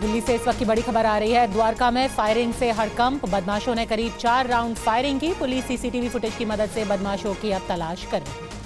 दिल्ली से इस वक्त की बड़ी खबर आ रही है। द्वारका में फायरिंग से हड़कंप, बदमाशों ने करीब 4 राउंड फायरिंग की। पुलिस सीसीटीवी फुटेज की मदद से बदमाशों की अब तलाश कर रही है।